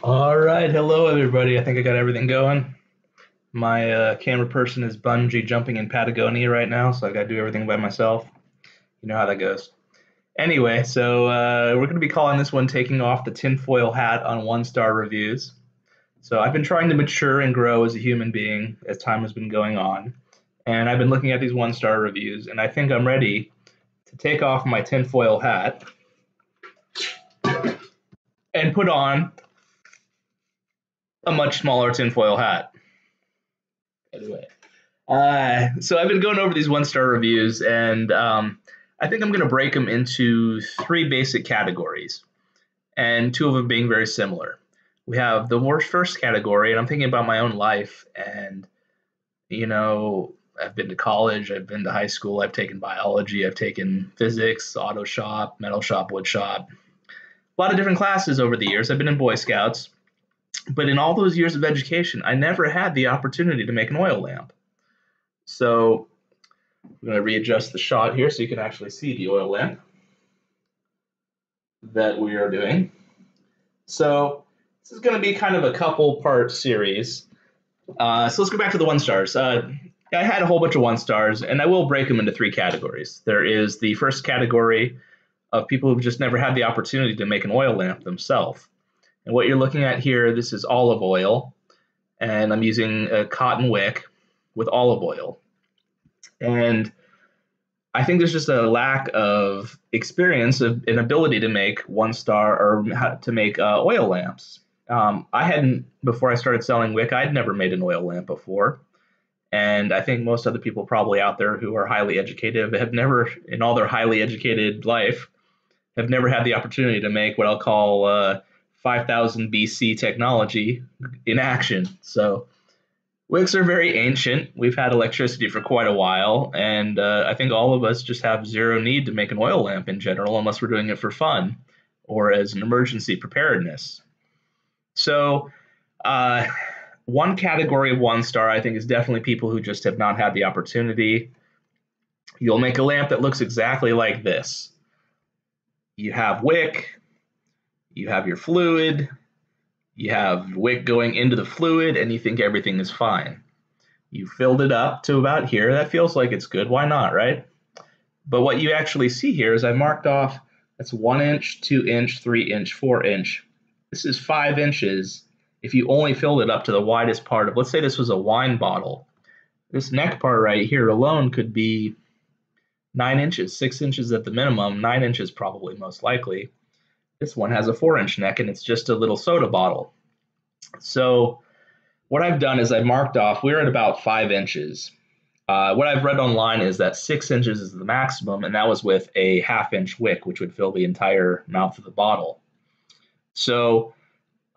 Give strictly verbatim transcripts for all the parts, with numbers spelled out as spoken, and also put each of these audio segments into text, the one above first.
All right, hello everybody. I think I got everything going. My uh, camera person is bungee jumping in Patagonia right now, so I got to do everything by myself. You know how that goes. Anyway, so uh, we're going to be calling this one Taking Off the Tinfoil Hat on One Star Reviews. So I've been trying to mature and grow as a human being as time has been going on, and I've been looking at these one star reviews, and I think I'm ready to take off my tinfoil hat and put on a much smaller tinfoil hat. Anyway, uh, so I've been going over these one-star reviews, and um, I think I'm going to break them into three basic categories, and two of them being very similar. We have the worst first category, and I'm thinking about my own life, and, you know, I've been to college, I've been to high school, I've taken biology, I've taken physics, auto shop, metal shop, wood shop, a lot of different classes over the years. I've been in Boy Scouts. But in all those years of education, I never had the opportunity to make an oil lamp. So I'm going to readjust the shot here so you can actually see the oil lamp that we are doing. So this is going to be kind of a couple part series. Uh, so let's go back to the one stars. Uh, I had a whole bunch of one stars, and I will break them into three categories. There is the first category of people who've just never had the opportunity to make an oil lamp themselves. And what you're looking at here, this is olive oil, and I'm using a cotton wick with olive oil. And I think there's just a lack of experience of an ability to make one star or how to make uh, oil lamps. Um, I hadn't, before I started selling wick, I'd never made an oil lamp before. And I think most other people probably out there who are highly educated have never, in all their highly educated life, have never had the opportunity to make what I'll call uh, five thousand B C technology in action. So wicks are very ancient. We've had electricity for quite a while, and uh, I think all of us just have zero need to make an oil lamp in general unless we're doing it for fun or as an emergency preparedness. So uh, one category of one star I think is definitely people who just have not had the opportunity. You'll make a lamp that looks exactly like this. You have wick. You have your fluid, you have wick going into the fluid, and you think everything is fine. You filled it up to about here. That feels like it's good. Why not, right? But what you actually see here is I marked off, that's one inch, two inch, three inch, four inch. This is five inches if you only filled it up to the widest part of, let's say this was a wine bottle. This neck part right here alone could be nine inches, six inches at the minimum, nine inches probably most likely. This one has a four inch neck, and it's just a little soda bottle. So what I've done is I marked off, we're at about five inches. Uh, what I've read online is that six inches is the maximum, and that was with a half inch wick, which would fill the entire mouth of the bottle. So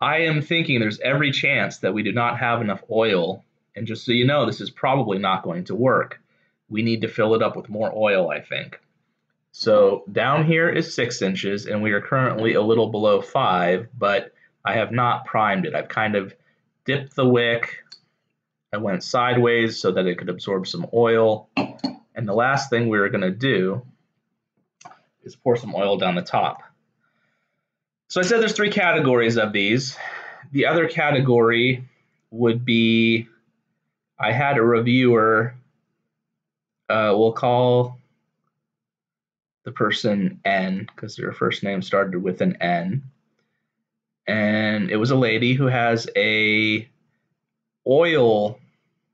I am thinking there's every chance that we do not have enough oil, and just so you know, this is probably not going to work. We need to fill it up with more oil, I think. So down here is six inches, and we are currently a little below five, but I have not primed it. I've kind of dipped the wick. I went sideways so that it could absorb some oil. And the last thing we are going to do is pour some oil down the top. So I said there's three categories of these. The other category would be, I had a reviewer, uh, we'll call the person N, because their first name started with an N. And it was a lady who has a oil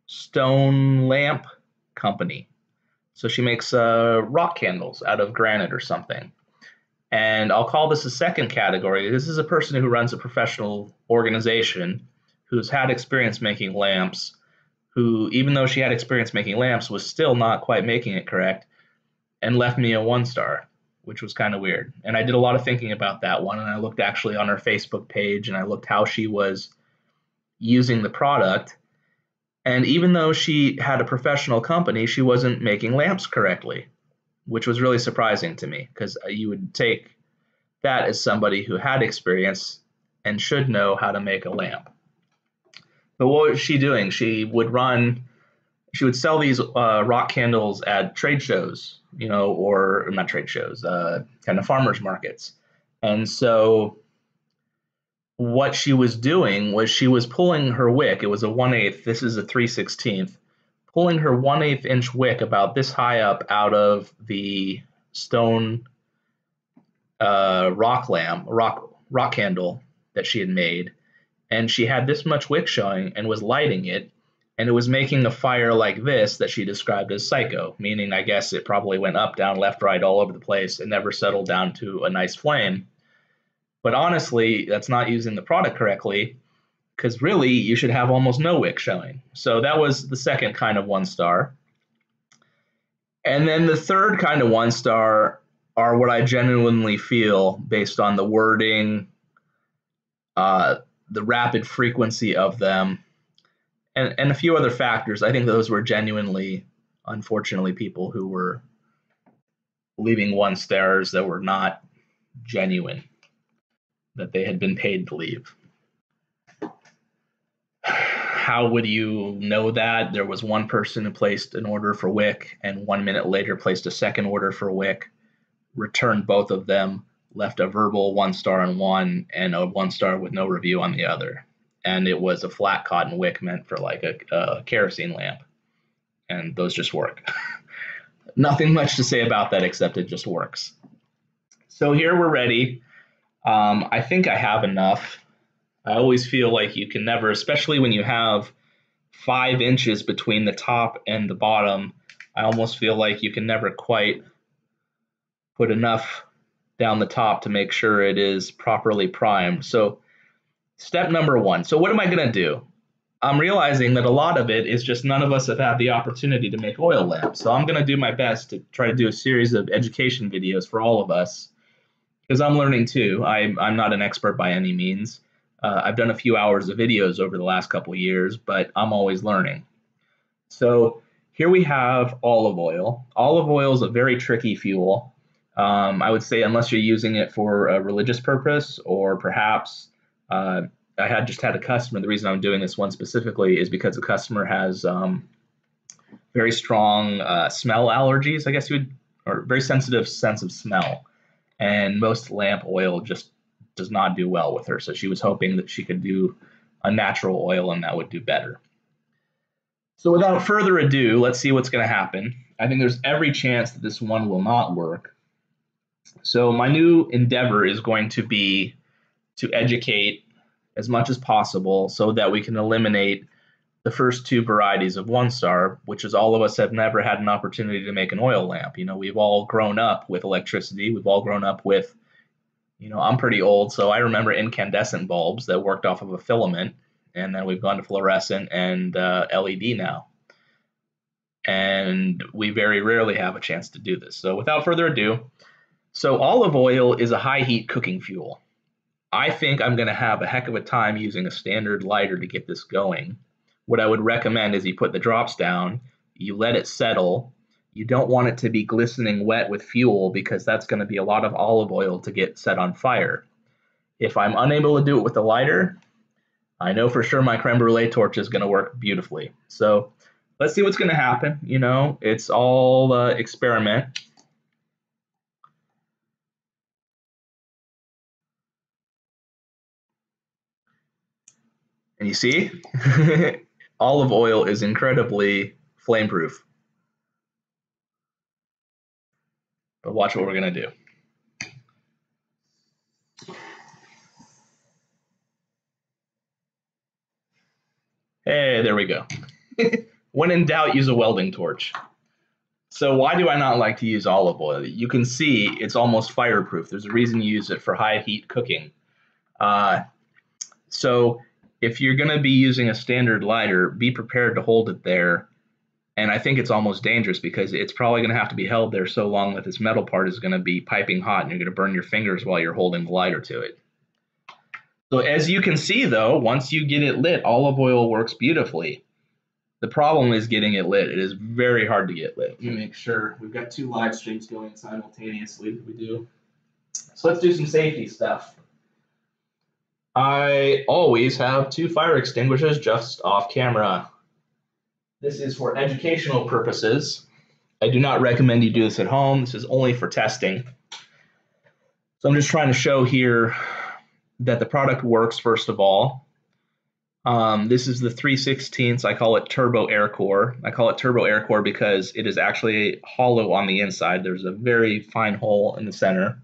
stone lamp company. So she makes uh, rock candles out of granite or something. And I'll call this a second category. This is a person who runs a professional organization who's had experience making lamps, who, even though she had experience making lamps, was still not quite making it correct, and left me a one star, which was kind of weird. And I did a lot of thinking about that one, and I looked actually on her Facebook page, and I looked how she was using the product. And even though she had a professional company, she wasn't making lamps correctly, which was really surprising to me, because you would take That is somebody who had experience and should know how to make a lamp. But what was she doing? She would run, she would sell these uh, rock candles at trade shows, you know, or not trade shows, uh, kind of farmers markets. And so what she was doing was she was pulling her wick. It was a one eighth. This is a three sixteenths. Pulling her one eighth inch wick about this high up out of the stone uh, rock lamp, rock rock candle that she had made, and she had this much wick showing and was lighting it, and it was making a fire like this that she described as psycho, meaning I guess it probably went up, down, left, right, all over the place and never settled down to a nice flame. But honestly, that's not using the product correctly, because really you should have almost no wick showing. So that was the second kind of one star. And then the third kind of one star are what I genuinely feel based on the wording, uh, the rapid frequency of them, and, and a few other factors. I think those were genuinely, unfortunately, people who were leaving one stars that were not genuine, that they had been paid to leave. How would you know that? There was one person who placed an order for wick and one minute later placed a second order for wick, returned both of them, left a verbal one star on one and a one star with no review on the other. And it was a flat cotton wick meant for like a, a kerosene lamp. And those just work. Nothing much to say about that except it just works. So here we're ready. Um, I think I have enough. I always feel like you can never, especially when you have five inches between the top and the bottom, I almost feel like you can never quite put enough down the top to make sure it is properly primed. So step number one. So what am I going to do? I'm realizing that a lot of it is just none of us have had the opportunity to make oil lamps. So I'm going to do my best to try to do a series of education videos for all of us, because I'm learning too. I, I'm not an expert by any means. Uh, I've done a few hours of videos over the last couple of years, but I'm always learning. So here we have olive oil. Olive oil is a very tricky fuel. Um, I would say unless you're using it for a religious purpose, or perhaps uh, I had just had a customer. The reason I'm doing this one specifically is because the customer has um, very strong uh, smell allergies, I guess you would, or very sensitive sense of smell. And most lamp oil just does not do well with her. So she was hoping that she could do a natural oil and that would do better. So without further ado, let's see what's going to happen. I think there's every chance that this one will not work. So my new endeavor is going to be to educate as much as possible so that we can eliminate the first two varieties of one star, which is all of us have never had an opportunity to make an oil lamp. You know, we've all grown up with electricity. We've all grown up with, you know, I'm pretty old, so I remember incandescent bulbs that worked off of a filament, and then we've gone to fluorescent and uh, L E D now. And we very rarely have a chance to do this. So without further ado, so olive oil is a high heat cooking fuel. I think I'm going to have a heck of a time using a standard lighter to get this going. What I would recommend is you put the drops down, you let it settle. You don't want it to be glistening wet with fuel because that's going to be a lot of olive oil to get set on fire. If I'm unable to do it with a lighter, I know for sure my creme brulee torch is going to work beautifully. So let's see what's going to happen. You know, it's all uh, experiment. And you see, olive oil is incredibly flameproof. But watch what we're going to do. Hey, there we go. When in doubt, use a welding torch. So why do I not like to use olive oil? You can see it's almost fireproof. There's a reason you use it for high heat cooking. Uh, so if you're going to be using a standard lighter, be prepared to hold it there. And I think it's almost dangerous because it's probably going to have to be held there so long that this metal part is going to be piping hot and you're going to burn your fingers while you're holding the lighter to it. So as you can see, though, once you get it lit, olive oil works beautifully. The problem is getting it lit. It is very hard to get lit. Let me make sure. We've got two live streams going simultaneously. We do. So let's do some safety stuff. I always have two fire extinguishers just off camera. This is for educational purposes. I do not recommend you do this at home. This is only for testing. So I'm just trying to show here that the product works, first of all. Um, this is the three sixteenths. I call it turbo air core. I call it turbo air core because it is actually hollow on the inside. There's a very fine hole in the center.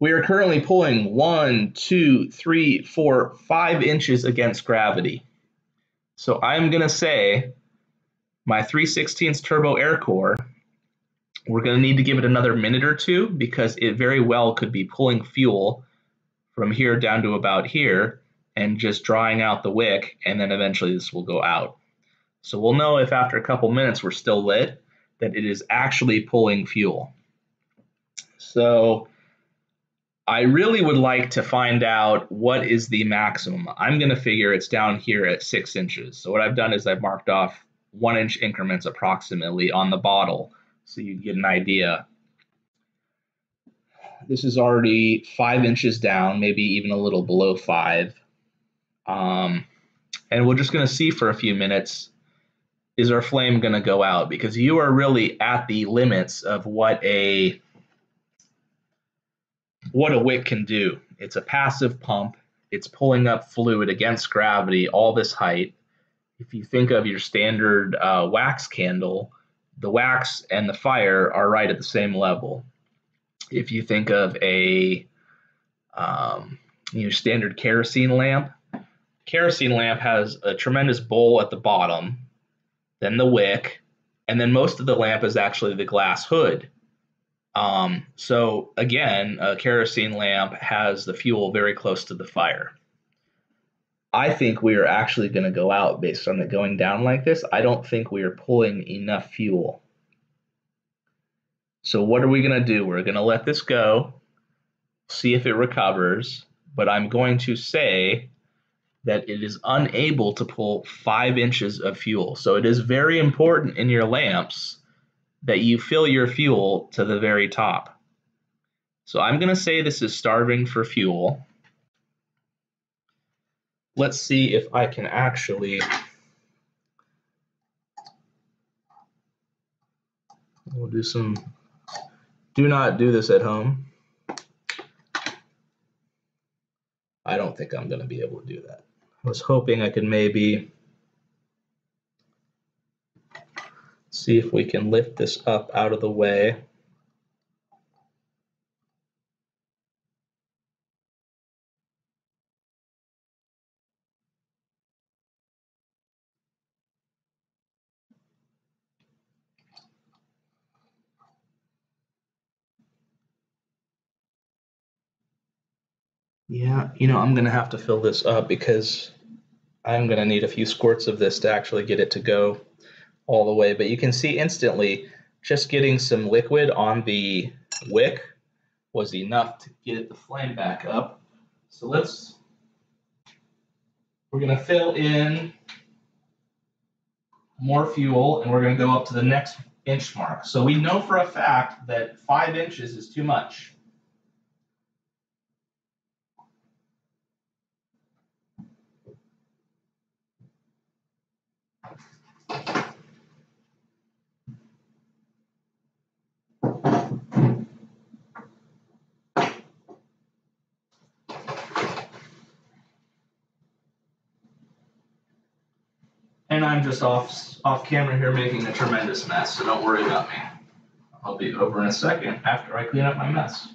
We are currently pulling one, two, three, four, five inches against gravity. So I'm going to say my three sixteenths turbo air core, we're going to need to give it another minute or two because it very well could be pulling fuel from here down to about here and just drying out the wick, and then eventually this will go out. So we'll know if after a couple minutes we're still lit that it is actually pulling fuel. So I really would like to find out what is the maximum. I'm going to figure it's down here at six inches. So what I've done is I've marked off one inch increments approximately on the bottle so you get an idea. This is already five inches down, maybe even a little below five. Um, and we're just going to see for a few minutes, is our flame going to go out? Because you are really at the limits of what a... what a W I C can do. It's a passive pump. It's pulling up fluid against gravity, all this height. If you think of your standard uh, wax candle, the wax and the fire are right at the same level. If you think of a um, your standard kerosene lamp, kerosene lamp has a tremendous bowl at the bottom, then the W I C, and then most of the lamp is actually the glass hood. Um, so again, a kerosene lamp has the fuel very close to the fire. I think we are actually going to go out based on it going down like this. I don't think we are pulling enough fuel. So what are we going to do? We're going to let this go, see if it recovers, but I'm going to say that it is unable to pull five inches of fuel. So it is very important in your lamps that you fill your fuel to the very top. So I'm going to say this is starving for fuel. Let's see if I can actually... We'll do some... Do not do this at home. I don't think I'm going to be able to do that. I was hoping I could maybe... see if we can lift this up out of the way. Yeah, you know, I'm going to have to fill this up because I'm going to need a few squirts of this to actually get it to go all the way, but you can see instantly just getting some liquid on the wick was enough to get the flame back up. So let's, we're gonna fill in more fuel and we're gonna go up to the next inch mark. So we know for a fact that five inches is too much. And I'm just off off camera here making a tremendous mess, so don't worry about me. I'll be over in a second after I clean up my mess.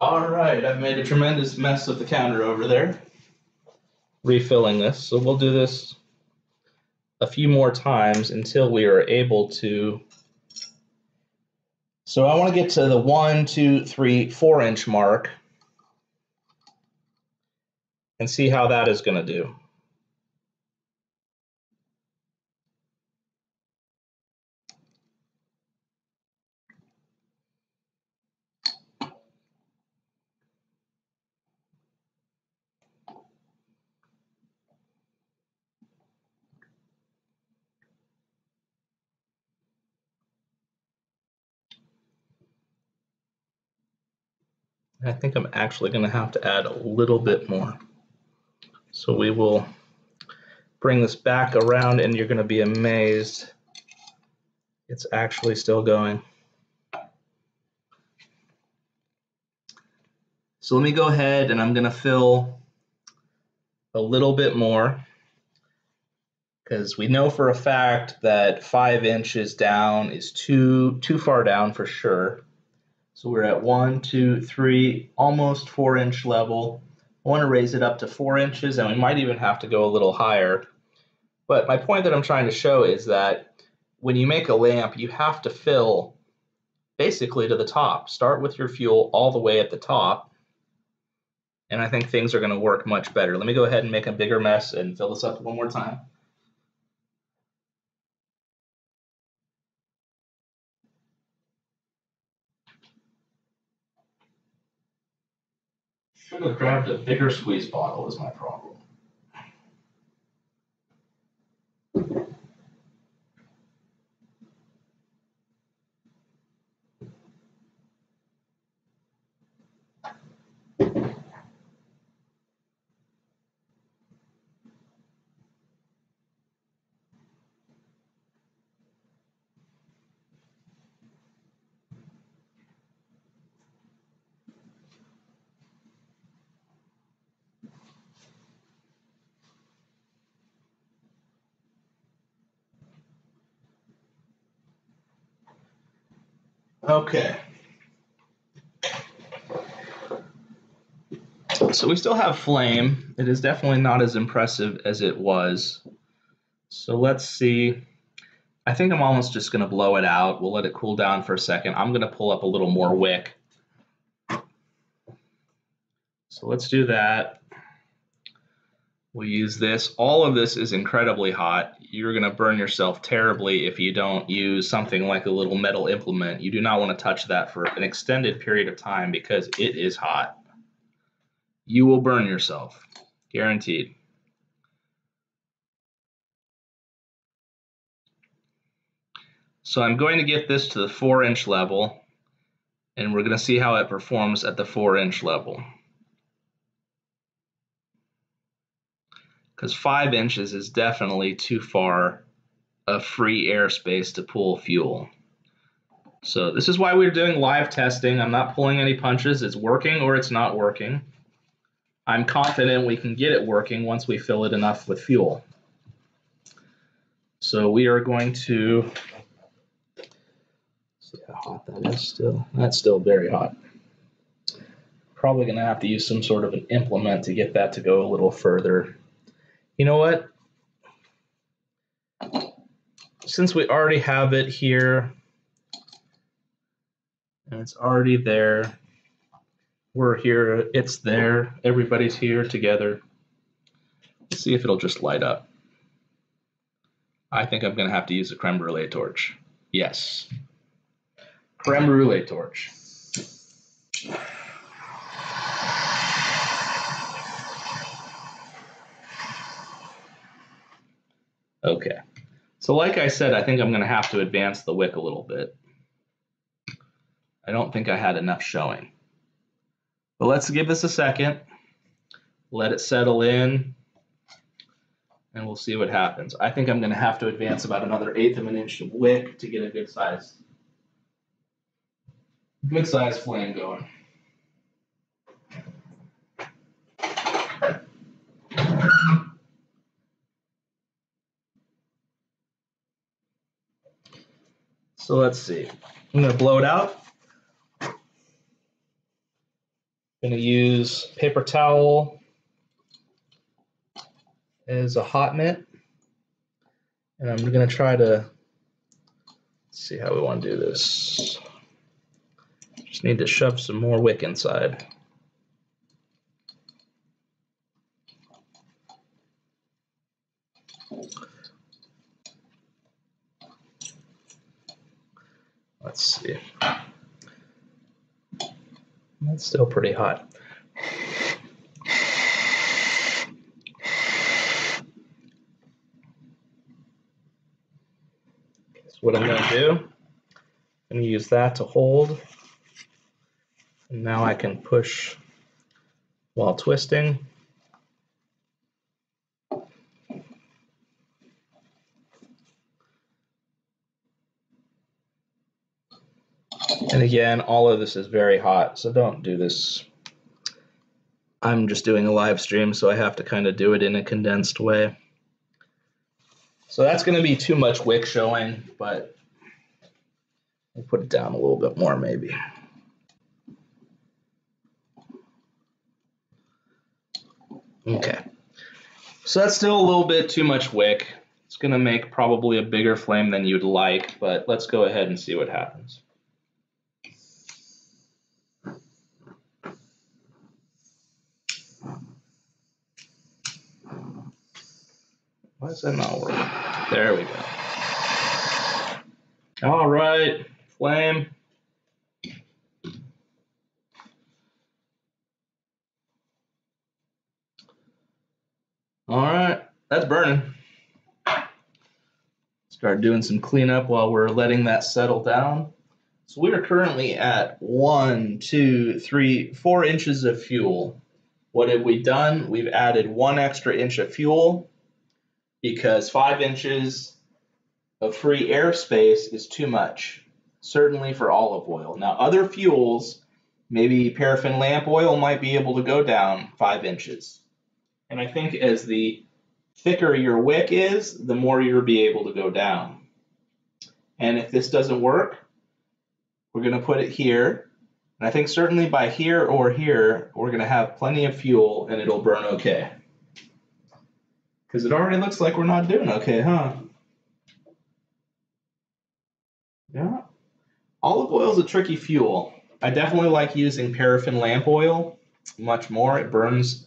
All right, I've made a tremendous mess of the counter over there, refilling this. So we'll do this a few more times until we are able to... So I want to get to the one, two, three, four inch mark and see how that is going to do. I think I'm actually going to have to add a little bit more. So we will bring this back around and you're going to be amazed. It's actually still going. So let me go ahead and I'm going to fill a little bit more, because we know for a fact that five inches down is too too far down for sure. So we're at one, two, three, almost four inch level. I want to raise it up to four inches and we might even have to go a little higher. But my point that I'm trying to show is that when you make a lamp, you have to fill basically to the top. Start with your fuel all the way at the top. And I think things are going to work much better. Let me go ahead and make a bigger mess and fill this up one more time. Should have grabbed a bigger squeeze bottle is my problem. Okay, so we still have flame. It is definitely not as impressive as it was. So let's see. I think I'm almost just going to blow it out. We'll let it cool down for a second. I'm going to pull up a little more wick. So let's do that. We'll use this. All of this is incredibly hot. You're going to burn yourself terribly if you don't use something like a little metal implement. You do not want to touch that for an extended period of time because it is hot. You will burn yourself, guaranteed. So I'm going to get this to the four inch level and we're going to see how it performs at the four inch level. Because five inches is definitely too far of free airspace to pull fuel. So this is why we're doing live testing. I'm not pulling any punches. It's working or it's not working. I'm confident we can get it working once we fill it enough with fuel. So we are going to see how hot that is still. That's still very hot. Probably going to have to use some sort of an implement to get that to go a little further. You know what? Since we already have it here and it's already there, we're here, it's there, everybody's here together. Let's see if it'll just light up. I think I'm going to have to use a creme brulee torch. Yes. Creme brulee torch. Okay, so like I said, I think I'm going to have to advance the wick a little bit. I don't think I had enough showing. But let's give this a second, let it settle in, and we'll see what happens. I think I'm going to have to advance about another eighth of an inch of wick to get a good size, good size flame going. So let's see, I'm going to blow it out. I'm going to use paper towel as a hot mitt. And I'm going to try to see how we want to do this. Just need to shove some more wick inside. Let's see. That's still pretty hot. So what I'm going to do, I'm going to use that to hold. And now I can push while twisting. And again, all of this is very hot, so don't do this. I'm just doing a live stream, so I have to kind of do it in a condensed way. So that's going to be too much wick showing, but we'll put it down a little bit more maybe. Okay, so that's still a little bit too much wick. It's going to make probably a bigger flame than you'd like, but let's go ahead and see what happens. Why is that not working? There we go. All right, flame. All right, that's burning. Start doing some cleanup while we're letting that settle down. So we are currently at one, two, three, four inches of fuel. What have we done? We've added one extra inch of fuel, because five inches of free airspace is too much, certainly for olive oil. Now, other fuels, maybe paraffin lamp oil, might be able to go down five inches. And I think as the thicker your wick is, the more you'll be able to go down. And if this doesn't work, we're gonna put it here. And I think certainly by here or here, we're gonna have plenty of fuel and it'll burn okay. Because it already looks like we're not doing okay, huh? Yeah. Olive oil is a tricky fuel. I definitely like using paraffin lamp oil much more. It burns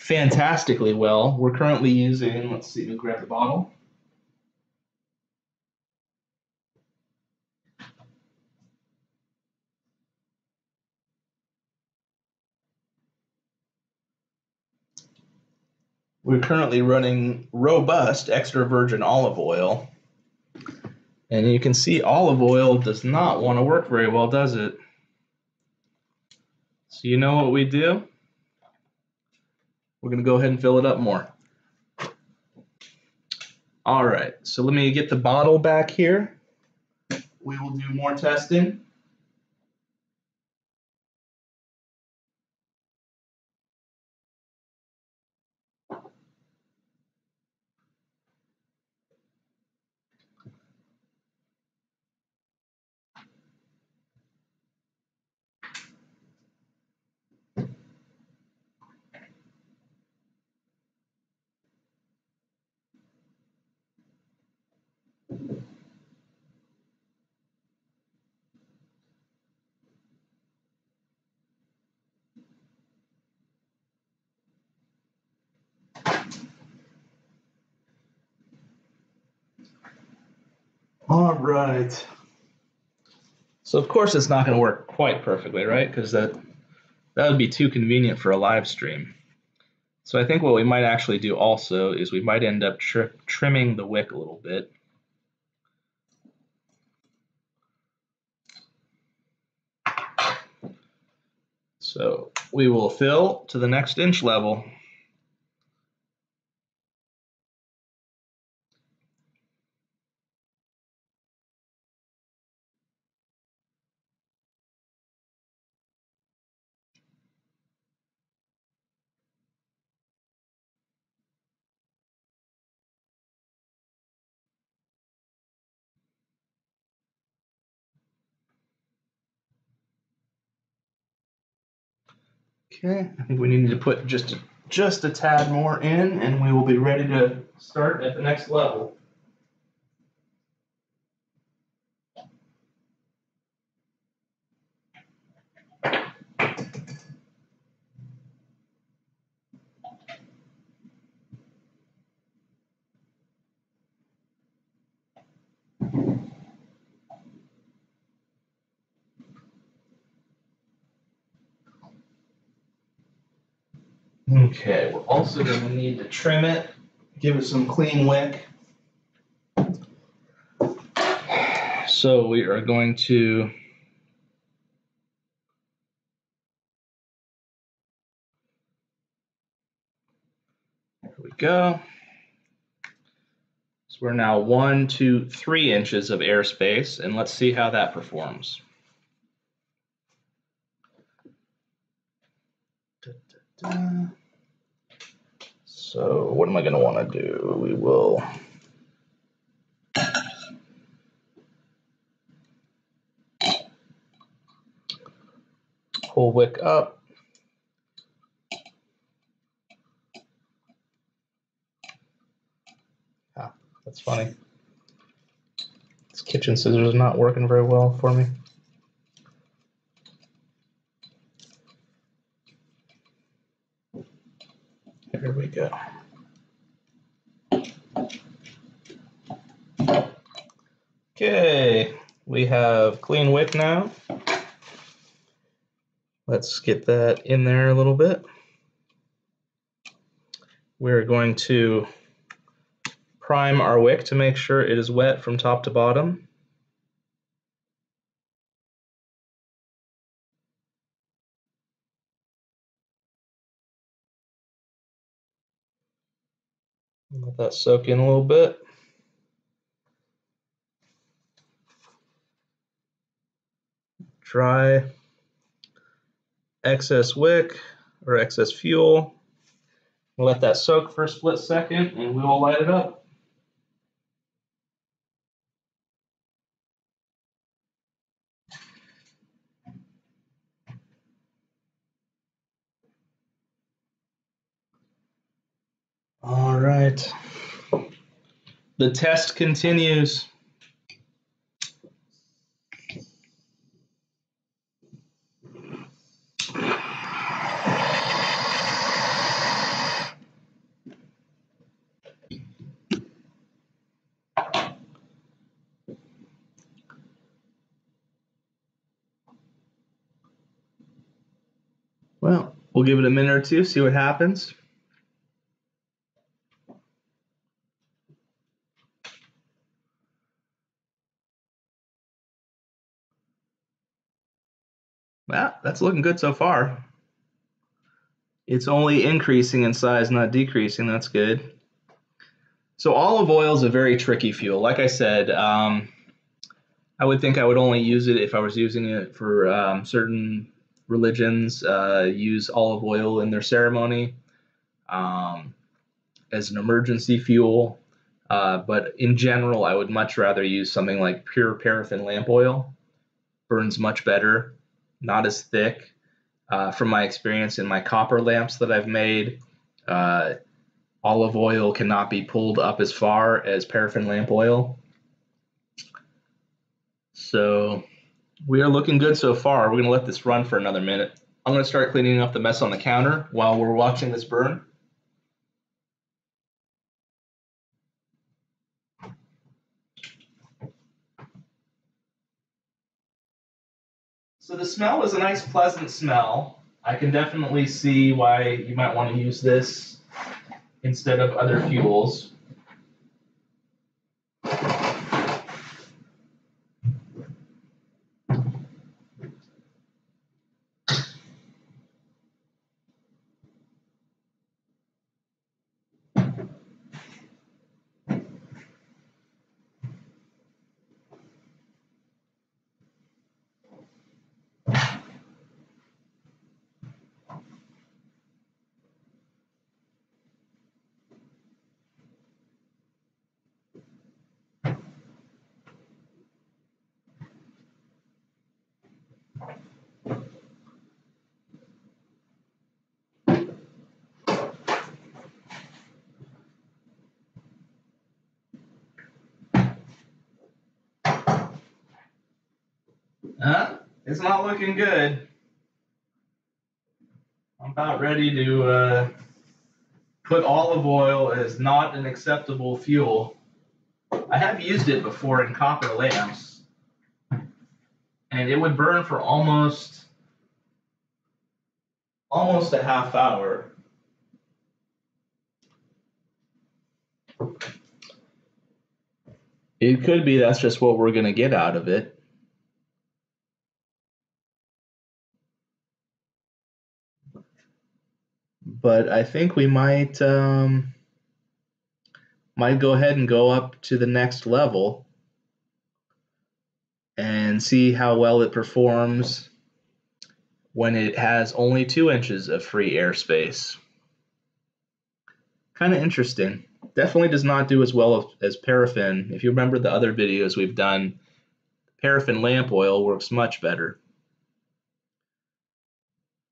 fantastically well. We're currently using, let's see, let me grab the bottle. We're currently running robust extra virgin olive oil. And you can see olive oil does not want to work very well, does it? So you know what we do? We're gonna go ahead and fill it up more. All right, so let me get the bottle back here. We will do more testing. All right. So of course it's not going to work quite perfectly, right? Because that that would be too convenient for a live stream. So I think what we might actually do also is we might end up tri trimming the wick a little bit. So we will fill to the next inch level. Okay, I think we need to put just a, just a tad more in, and we will be ready to start at the next level. Okay, we're also going to need to trim it, give it some clean wick. So we are going to Here we go. So we're now one, two, three inches of airspace, and let's see how that performs. Da, da, da. So what am I going to want to do? We will... pull W I C up. Ah, that's funny. This kitchen scissors is not working very well for me. Here we go. Okay, we have clean W I C now. Let's get that in there a little bit. We're going to prime our W I C to make sure it is wet from top to bottom. Let that soak in a little bit. Dry. Excess W I C or excess fuel. We'll let that soak for a split second and we will light it up. All right. The test continues. Well, we'll give it a minute or two, see what happens. Well, that's looking good so far. It's only increasing in size, not decreasing. That's good. So olive oil is a very tricky fuel. Like I said, um, I would think I would only use it if I was using it for um, certain religions uh, use olive oil in their ceremony um, as an emergency fuel. Uh, but in general, I would much rather use something like pure paraffin lamp oil. Burns much better, not as thick. Uh, from my experience in my copper lamps that I've made, uh, olive oil cannot be pulled up as far as paraffin lamp oil. So we are looking good so far. We're going to let this run for another minute. I'm going to start cleaning up the mess on the counter while we're watching this burn. So the smell is a nice, pleasant smell. I can definitely see why you might want to use this instead of other fuels. Huh? It's not looking good. I'm about ready to uh, put olive oil as not an acceptable fuel. I have used it before in copper lamps, and it would burn for almost, almost a half hour. It could be that's just what we're going to get out of it. But I think we might um, might go ahead and go up to the next level and see how well it performs when it has only two inches of free airspace. Kind of interesting. Definitely does not do as well as paraffin. If you remember the other videos we've done, paraffin lamp oil works much better.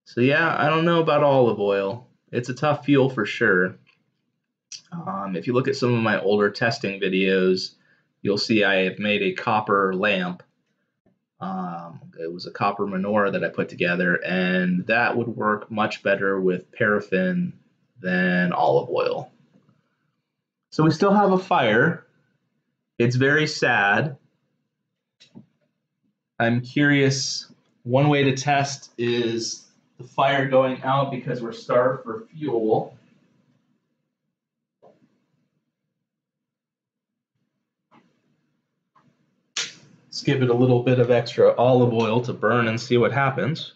So yeah, I don't know about olive oil. It's a tough fuel for sure. Um, if you look at some of my older testing videos, you'll see I have made a copper lamp. Um, it was a copper menorah that I put together, and that would work much better with paraffin than olive oil. So we still have a fire. It's very sad. I'm curious. One way to test is the fire going out because we're starved for fuel. Let's give it a little bit of extra olive oil to burn and see what happens.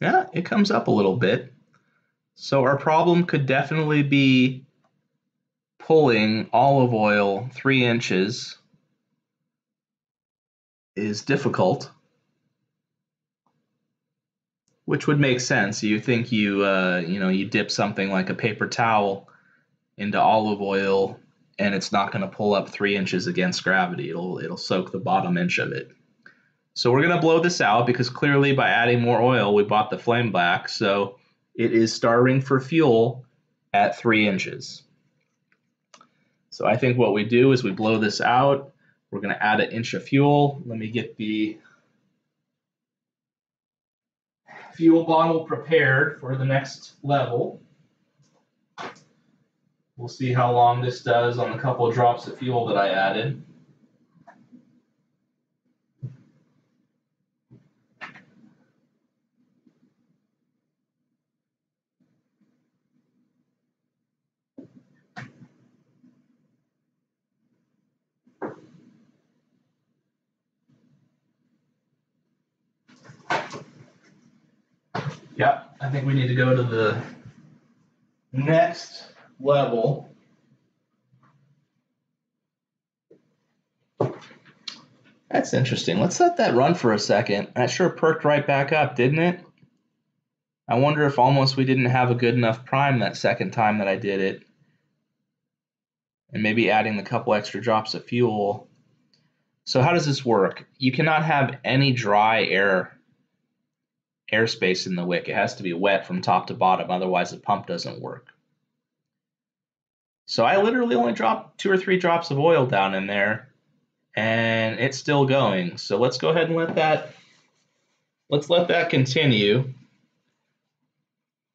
Yeah, it comes up a little bit. So our problem could definitely be pulling olive oil three inches is difficult, which would make sense. You think you, uh, you know, you dip something like a paper towel into olive oil and it's not going to pull up three inches against gravity. It'll, it'll soak the bottom inch of it. So we're going to blow this out because clearly by adding more oil, we bought the flame back. So it is starving for fuel at three inches. So I think what we do is we blow this out. We're going to add an inch of fuel. Let me get the fuel bottle prepared for the next level. We'll see how long this does on a couple of drops of fuel that I added. Yeah, I think we need to go to the next level. That's interesting. Let's let that run for a second. That sure perked right back up, didn't it? I wonder if almost we didn't have a good enough prime that second time that I did it. And maybe adding a couple extra drops of fuel. So how does this work? You cannot have any dry air airspace in the W I C. It has to be wet from top to bottom, otherwise the pump doesn't work. So I literally only dropped two or three drops of oil down in there, and it's still going. So let's go ahead and let that, let's let that continue.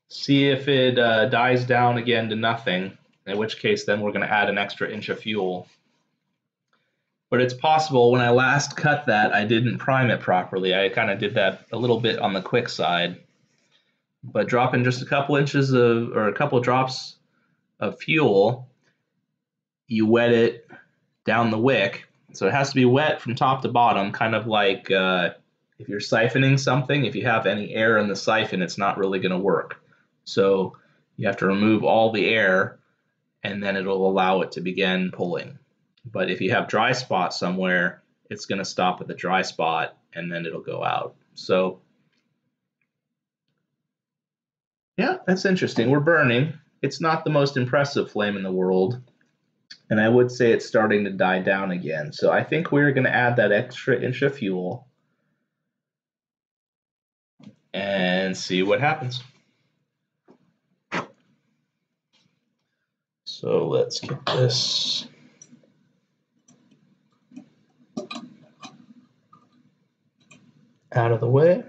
See if it uh, dies down again to nothing, in which case then we're going to add an extra inch of fuel. But it's possible when I last cut that, I didn't prime it properly. I kind of did that a little bit on the quick side. But dropping just a couple inches of, or a couple drops of fuel, you wet it down the wick. So it has to be wet from top to bottom, kind of like uh, if you're siphoning something, if you have any air in the siphon, it's not really going to work. So you have to remove all the air, and then it'll allow it to begin pulling. But if you have dry spots somewhere, it's going to stop at the dry spot and then it'll go out. So yeah, that's interesting. We're burning. It's not the most impressive flame in the world. And I would say it's starting to die down again. So I think we're going to add that extra inch of fuel and see what happens. So let's get this. Out of the way.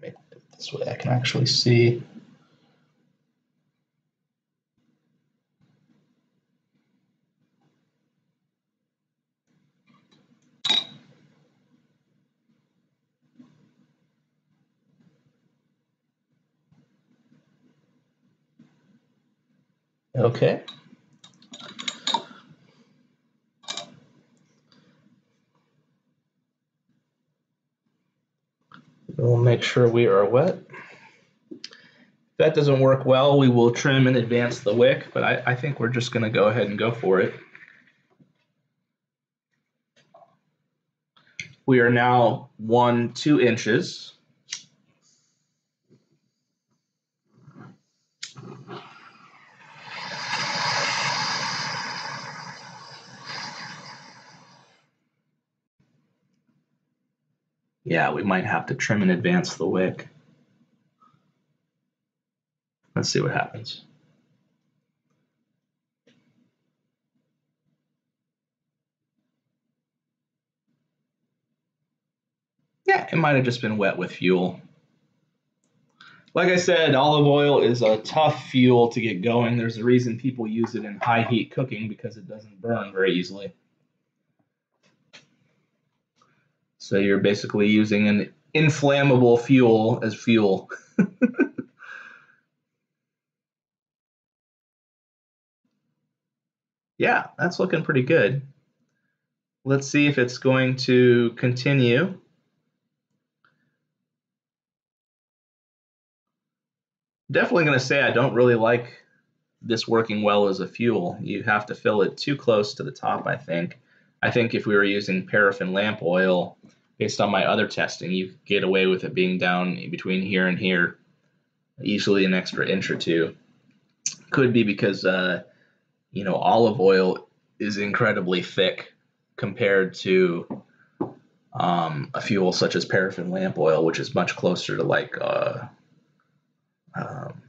Make it this way I can actually see. Okay. We'll make sure we are wet. If that doesn't work well, we will trim and advance the wick, but I, I think we're just going to go ahead and go for it. We are now one, two inches. Yeah, we might have to trim and advance the wick. Let's see what happens. Yeah, it might have just been wet with fuel. Like I said, olive oil is a tough fuel to get going. There's a reason people use it in high heat cooking, because it doesn't burn very easily. So you're basically using an inflammable fuel as fuel. Yeah, that's looking pretty good. Let's see if it's going to continue. Definitely going to say I don't really like this working well as a fuel. You have to fill it too close to the top, I think. I think if we were using paraffin lamp oil, based on my other testing, you could get away with it being down between here and here, easily an extra inch or two. Could be because, uh, you know, olive oil is incredibly thick compared to um, a fuel such as paraffin lamp oil, which is much closer to like uh, um,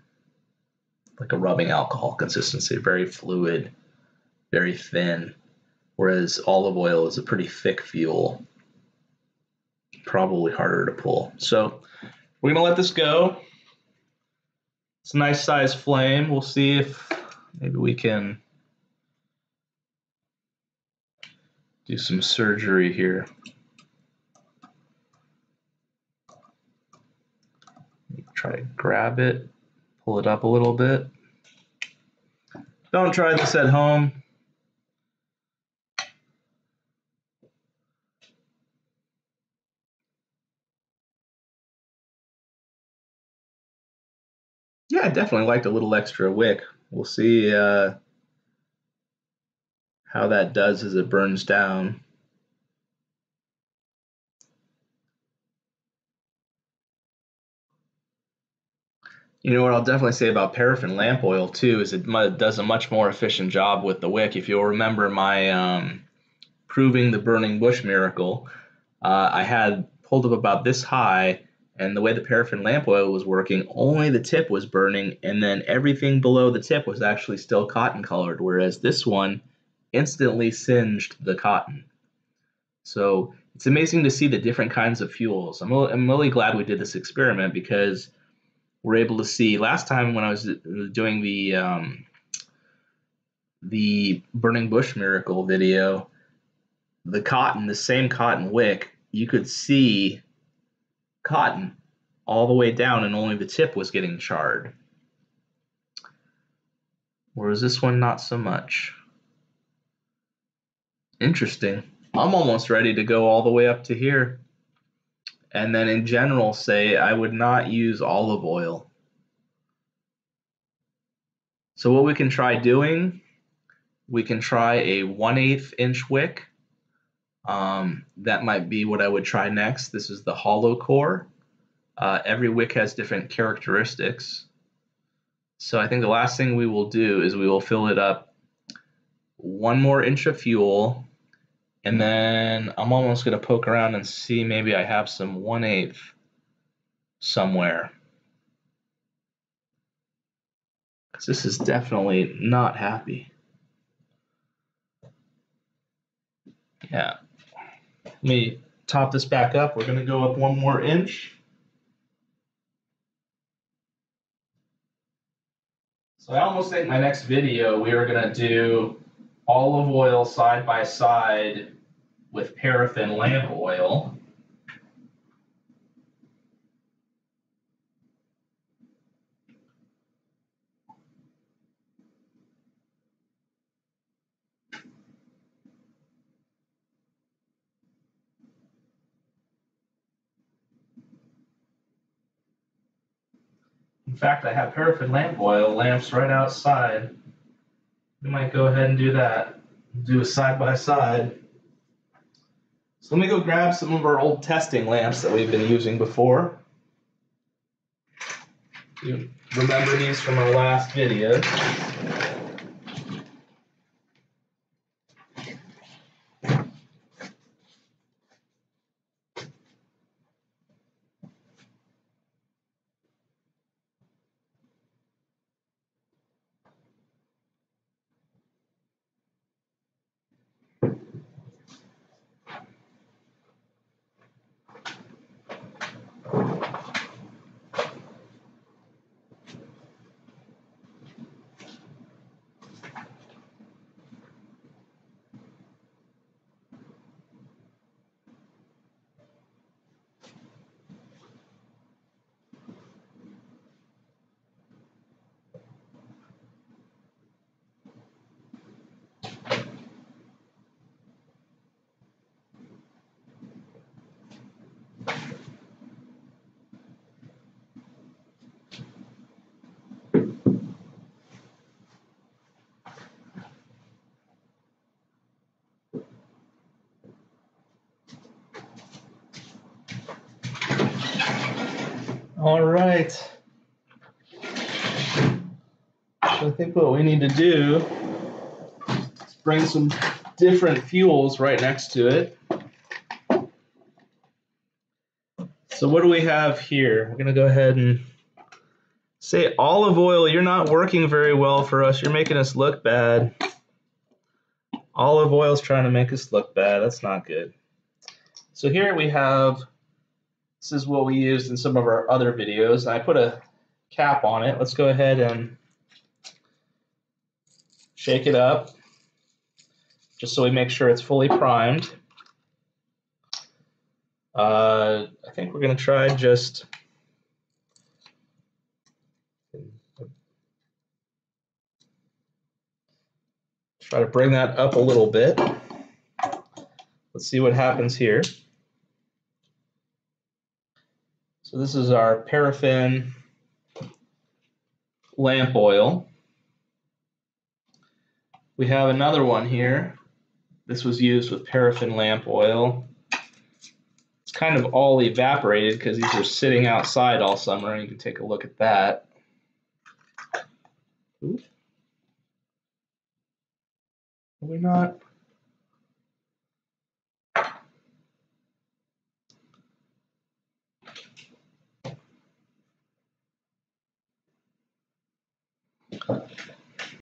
like a rubbing alcohol consistency, very fluid, very thin. Whereas olive oil is a pretty thick fuel, probably harder to pull. So we're gonna let this go. It's a nice size flame. We'll see if maybe we can do some surgery here. Try to grab it, pull it up a little bit. Don't try this at home. Yeah, I definitely liked a little extra wick. We'll see uh, how that does as it burns down. You know what I'll definitely say about paraffin lamp oil too is it does a much more efficient job with the wick. If you'll remember my um, proving the burning bush miracle, uh, I had pulled up about this high. And the way the paraffin lamp oil was working, only the tip was burning, and then everything below the tip was actually still cotton colored, whereas this one instantly singed the cotton. So it's amazing to see the different kinds of fuels. I'm, I'm really glad we did this experiment, because we're able to see, last time when I was doing the, um, the Burning Bush Miracle video, the cotton, the same cotton wick, you could see cotton all the way down, and only the tip was getting charred. Whereas this one, not so much. Interesting. I'm almost ready to go all the way up to here. And then in general say I would not use olive oil. So what we can try doing, we can try a one eighth inch wick. Um, that might be what I would try next. This is the hollow core. Uh, every wick has different characteristics. So I think the last thing we will do is we will fill it up one more inch of fuel, and then I'm almost going to poke around and see maybe I have some one eighth somewhere. Because this is definitely not happy. Yeah. Let me top this back up. We're going to go up one more inch. So I almost think my next video we are going to do olive oil side by side with paraffin lamp oil. fact, I have paraffin lamp oil lamps right outside. We might go ahead and do that. Do a side by side. So let me go grab some of our old testing lamps that we've been using before. You remember these from our last video. All right, I think what we need to do is bring some different fuels right next to it. So what do we have here? We're gonna go ahead and say olive oil, you're not working very well for us. You're making us look bad. Olive oil's trying to make us look bad. That's not good. So here we have, this is what we used in some of our other videos, and I put a cap on it. Let's go ahead and shake it up just so we make sure it's fully primed. Uh, I think we're going to try just try to bring that up a little bit. Let's see what happens here. So this is our paraffin lamp oil. We have another one here. This was used with paraffin lamp oil. It's kind of all evaporated because these are sitting outside all summer, and you can take a look at that. Oop. Are we not? Okay.